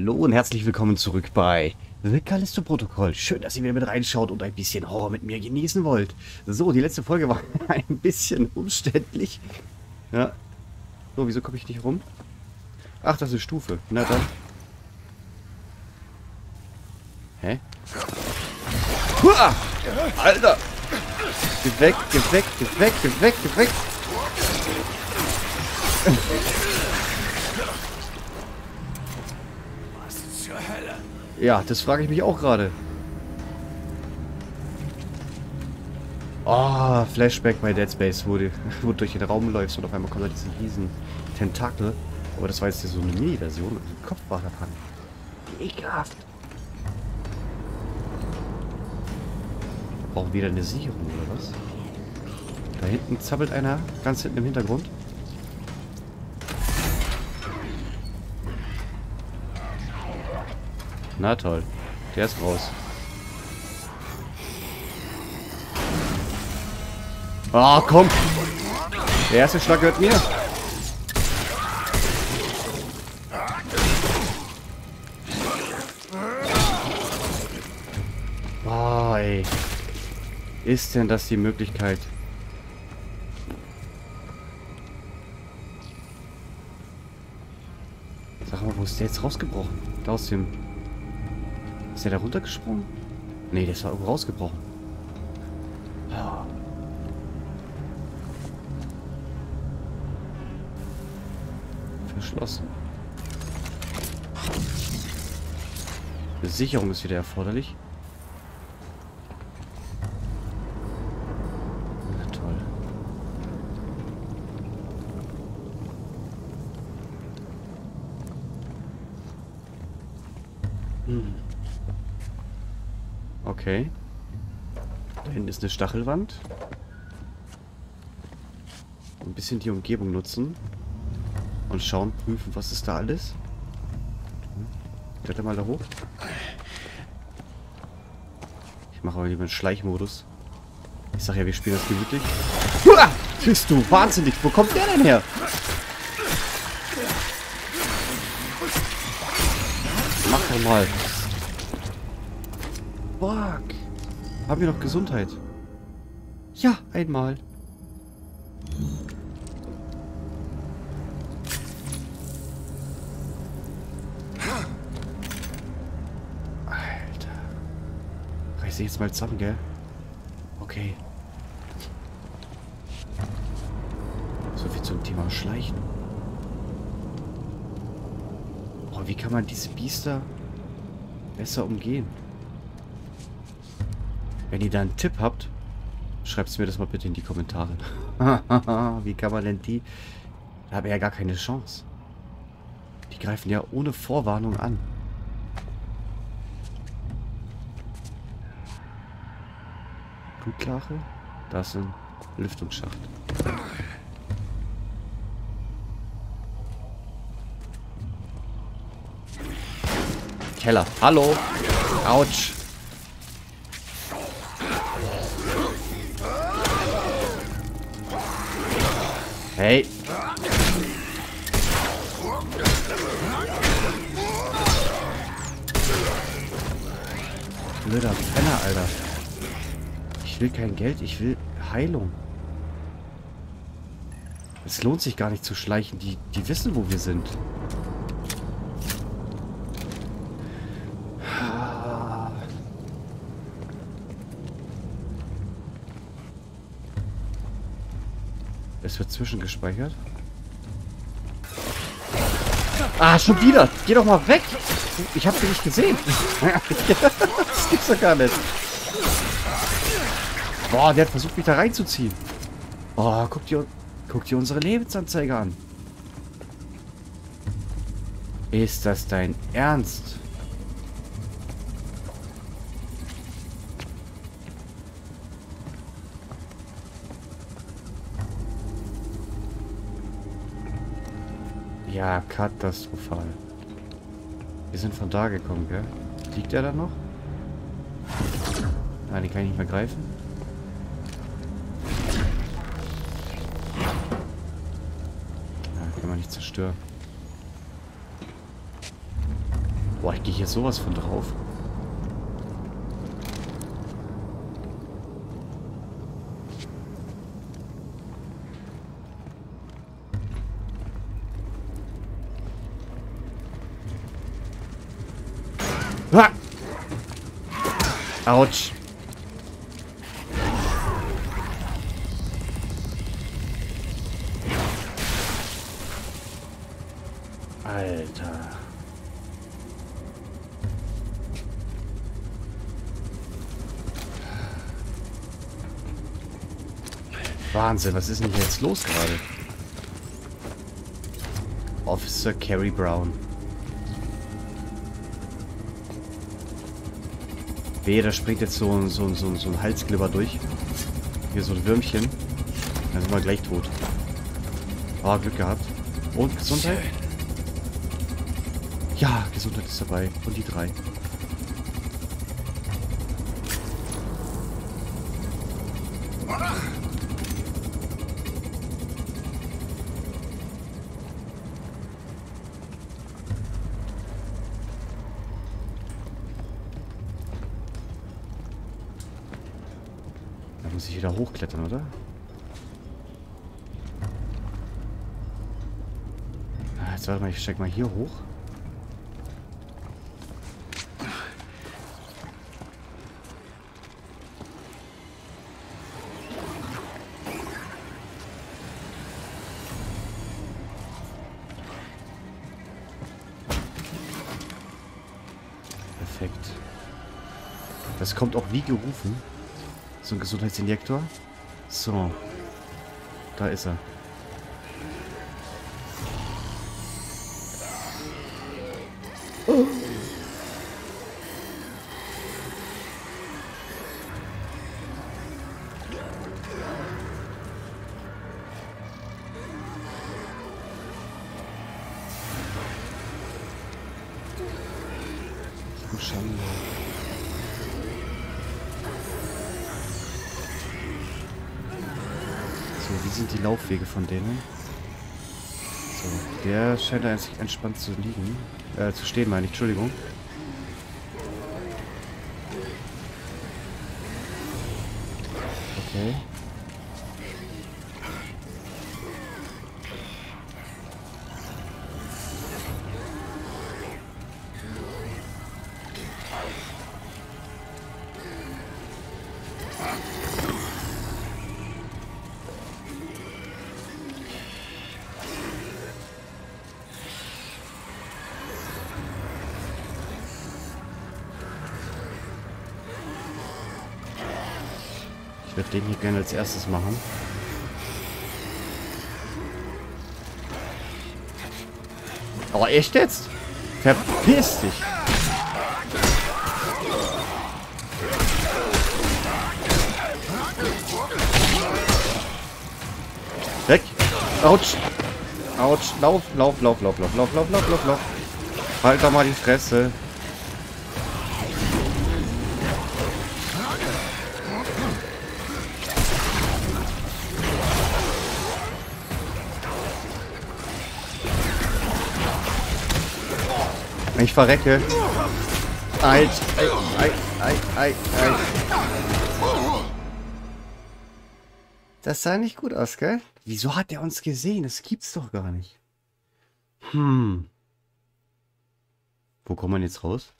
Hallo und herzlich willkommen zurück bei The Callisto Protocol. Schön, dass ihr wieder mit reinschaut und ein bisschen Horror mit mir genießen wollt. So, die letzte Folge war ein bisschen umständlich. Ja. So, wieso komme ich nicht rum? Ach, das ist eine Stufe. Na dann. Hä? Uah! Alter! Geh weg, geh weg, geh weg, geh weg, geh weg! Ja, das frage ich mich auch gerade. Oh, Flashback bei Dead Space, wo du durch den Raum läufst und auf einmal kommt da diese riesen Tentakel. Aber das war jetzt so eine Mini-Version. Also der Kopf war daran. Ekelhaft. Wir brauchen wieder eine Sicherung, oder was? Da hinten zappelt einer, ganz hinten im Hintergrund. Na toll, der ist raus. Ah, komm! Der erste Schlag gehört mir! Oh, ey. Ist denn das die Möglichkeit? Sag mal, wo ist der jetzt rausgebrochen? Da aus dem... Ist der da runtergesprungen? Nee, der ist da irgendwo rausgebrochen. Oh. Verschlossen. Eine Sicherung ist wieder erforderlich. Na toll. Hm. Okay. Da hinten ist eine Stachelwand. Ein bisschen die Umgebung nutzen. Und schauen, prüfen, was ist da alles. Kletter mal da hoch. Ich mache mal lieber einen Schleichmodus. Ich sag ja, wir spielen das gemütlich. Uah! Bist du wahnsinnig? Wo kommt der denn her? Mach doch mal. Fuck. Haben wir noch Gesundheit? Ja, einmal. Alter. Reiß ich jetzt mal zusammen, gell? Okay. So viel zum Thema Schleichen. Oh, wie kann man diese Biester besser umgehen? Wenn ihr da einen Tipp habt, schreibt es mir das mal bitte in die Kommentare. Wie kann man denn die... Da habe ich ja gar keine Chance. Die greifen ja ohne Vorwarnung an. Blutlache? Da ist ein Lüftungsschacht. Keller. Hallo! Autsch! Hey! Blöder Penner, Alter. Ich will kein Geld, ich will Heilung. Es lohnt sich gar nicht zu schleichen. Die wissen, wo wir sind. Es wird zwischengespeichert. Ah, schon wieder. Geh doch mal weg. Ich hab sie nicht gesehen. Das gibt's doch gar nicht. Boah, der hat versucht, mich da reinzuziehen. Oh, guck dir unsere Lebensanzeige an. Ist das dein Ernst? Ja, katastrophal. Wir sind von da gekommen, gell? Liegt er da noch? Nein, den kann ich nicht mehr greifen. Ja, kann man nicht zerstören. Boah, ich gehe hier sowas von drauf. Ah! Autsch. Alter. Wahnsinn, was ist denn hier jetzt los gerade? Officer Carrie Brown. Wehe, da springt jetzt so ein Halsklipper durch. Hier so ein Würmchen. Dann sind wir gleich tot. Ah, Glück gehabt. Und Gesundheit? Ja, Gesundheit ist dabei. Und die 3. Muss ich wieder hochklettern, oder? Ah, jetzt warte mal, ich steig mal hier hoch. Perfekt. Das kommt auch wie gerufen. So ein Gesundheitsinjektor. So. Da ist er. Oh. Wie sind die Laufwege von denen? So, der scheint da eigentlich entspannt zu liegen. Zu stehen, meine ich. Entschuldigung. Okay. Ich würde den hier gerne als erstes machen. Oh, echt jetzt? Verpiss dich! Weg! Autsch! Autsch! Lauf, lauf, lauf, lauf, lauf, lauf, lauf, lauf, lauf, lauf! Halt doch mal die Fresse! Ich verrecke. Ei, ei, ei, ei, ei, ei. Das sah nicht gut aus, gell? Wieso hat er uns gesehen? Das gibt's doch gar nicht. Hm. Wo kommt man jetzt raus?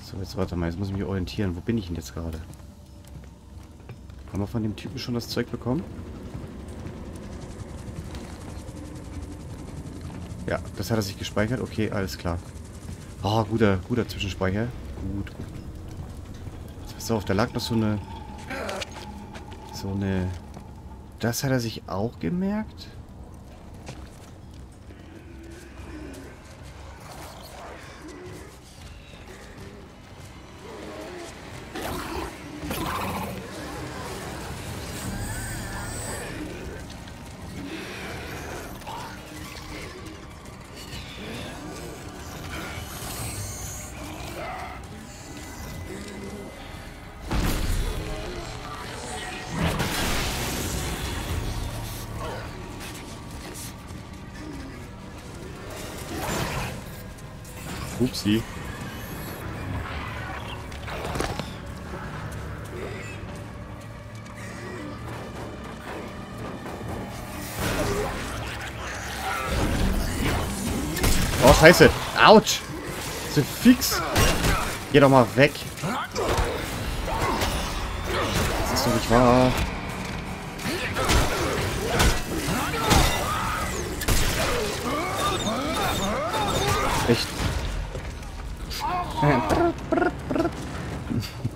So, jetzt warte mal. Jetzt muss ich mich orientieren. Wo bin ich denn jetzt gerade? Haben wir von dem Typen schon das Zeug bekommen? Ja, das hat er sich gespeichert. Okay, alles klar. Ah, guter Zwischenspeicher. Gut. Pass auf, da lag noch so eine... Das hat er sich auch gemerkt. Upsi. Oh, scheiße. Autsch. Sind fix. Geh doch mal weg. Das ist doch nicht wahr. Echt.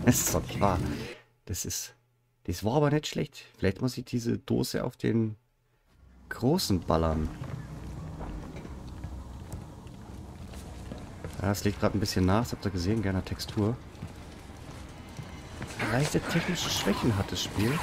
Das ist doch nicht wahr. Das war aber nicht schlecht. Vielleicht muss ich diese Dose auf den großen ballern. Ah, es liegt gerade ein bisschen nach, das habt ihr gesehen, gerne Textur. Leichte technische Schwächen hat das Spiel.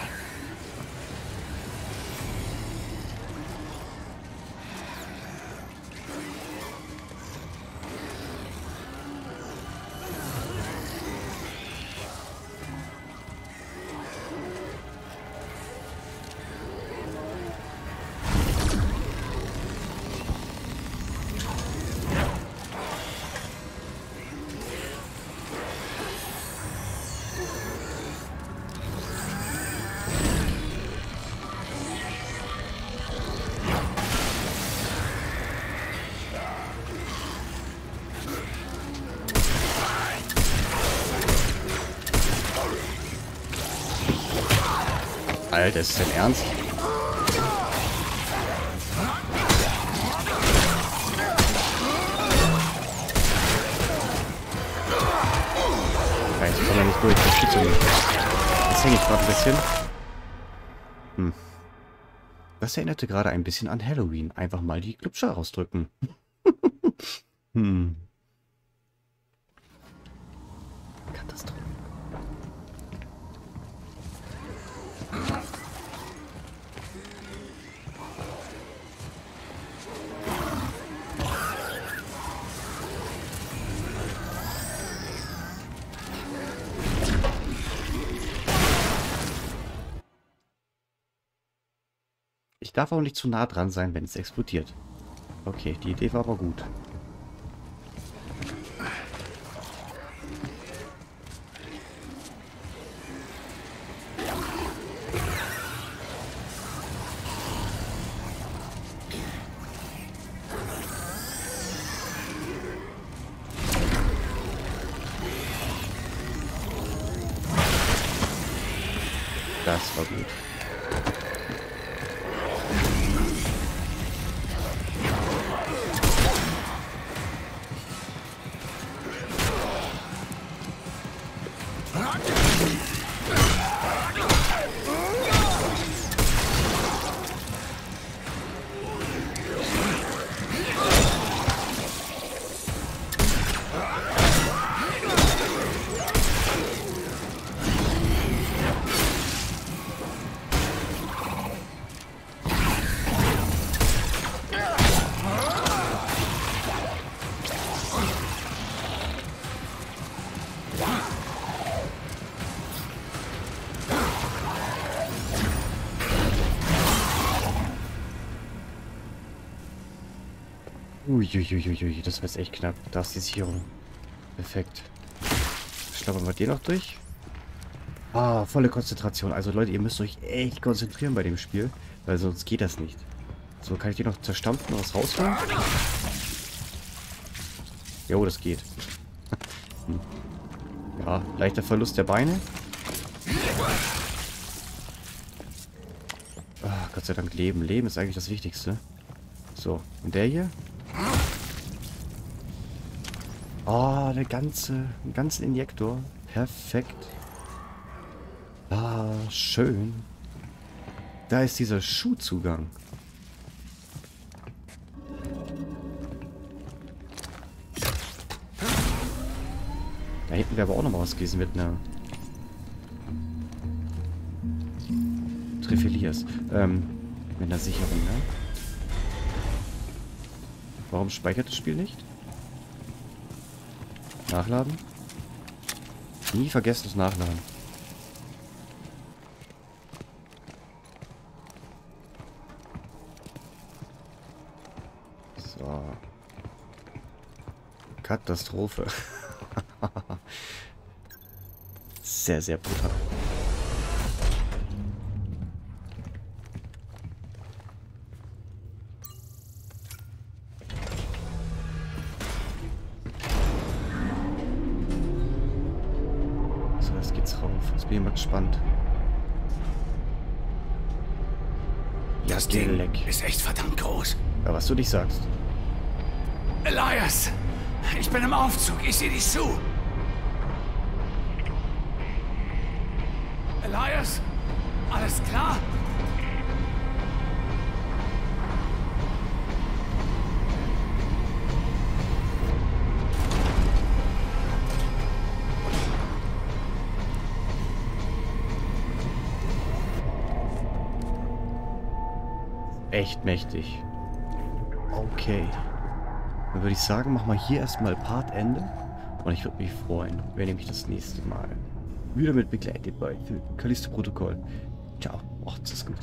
Alter, ist das denn ernst? Nein, ich komme ja nicht durch, das gibt's ja nicht. Jetzt hänge ich gerade ein bisschen. Hm. Das erinnerte gerade ein bisschen an Halloween. Einfach mal die Klubscher rausdrücken. Hm. Katastrophe. Ich darf auch nicht zu nah dran sein, wenn es explodiert. Okay, die Idee war aber gut. Das war gut. Uiuiuiui, das wird echt knapp. Da ist die Sicherung. Perfekt. Schlappern wir den noch durch. Ah, volle Konzentration. Also Leute, ihr müsst euch echt konzentrieren bei dem Spiel. Weil sonst geht das nicht. So, kann ich den noch zerstampfen und was rausholen? Jo, das geht. Ja, leichter Verlust der Beine. Ah, Gott sei Dank Leben. Leben ist eigentlich das Wichtigste. So, und der hier? Oh, der ganzen Injektor. Perfekt. Ah, schön. Da ist dieser Schuhzugang. Da hätten wir aber auch noch mal was gewesen mit einer Trifeliers. Mit einer Sicherung, ne? Warum speichert das Spiel nicht? Nachladen. Nie vergessen das Nachladen. So. Katastrophe. Sehr, sehr brutal. So, jetzt geht's rauf. Jetzt bin ich mal gespannt. Das Ding ist echt verdammt groß. Aber was du dich sagst. Elias! Ich bin im Aufzug, ich sehe dich zu! Elias? Alles klar? Echt mächtig. Okay. Dann würde ich sagen, machen wir hier erstmal Partende. Und ich würde mich freuen, wenn ihr mich das nächste Mal wieder mit begleitet bei The Callisto Protocol. Ciao, macht's gut.